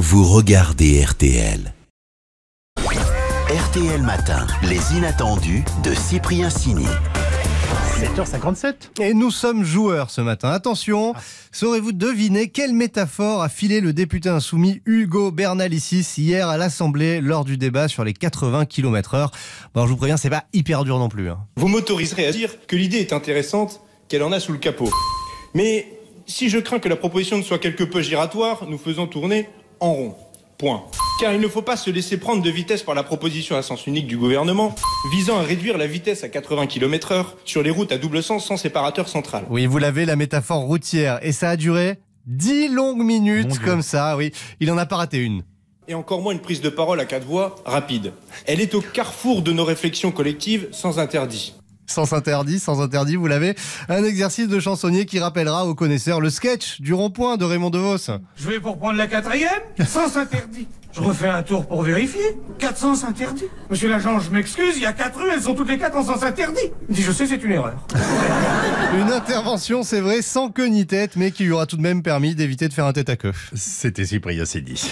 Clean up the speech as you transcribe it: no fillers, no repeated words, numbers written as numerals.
vous regardez RTL. RTL Matin, les inattendus de Cyprien Cini. 7h57. Et nous sommes joueurs ce matin. Attention, saurez-vous deviner quelle métaphore a filé le député insoumis Hugo Bernalicis hier à l'Assemblée lors du débat sur les 80 km/h? Bon, je vous préviens, c'est pas hyper dur non plus. Vous m'autoriserez à dire que l'idée est intéressante, qu'elle en a sous le capot. Mais si je crains que la proposition ne soit quelque peu giratoire, nous faisons tourner en rond. Point. Car il ne faut pas se laisser prendre de vitesse par la proposition à sens unique du gouvernement visant à réduire la vitesse à 80 km/h sur les routes à double sens sans séparateur central. Oui, vous l'avez, la métaphore routière. Et ça a duré 10 longues minutes comme ça, oui. Il en a pas raté une. Et encore moins une prise de parole à 4 voix, rapide. Elle est au carrefour de nos réflexions collectives, sans interdit. Sans interdit, vous l'avez. Un exercice de chansonnier qui rappellera aux connaisseurs le sketch du rond-point de Raymond DeVos. Je vais pour prendre la 4e, sans interdit. Je refais un tour pour vérifier. 400 interdit. Monsieur l'agent, je m'excuse, il y a 4 rues, elles sont toutes les 4 en sens interdit. Il dit, je sais, c'est une erreur. Une intervention, c'est vrai, sans queue ni tête, mais qui lui aura tout de même permis d'éviter de faire un tête à queue. C'était Cyprien Cini.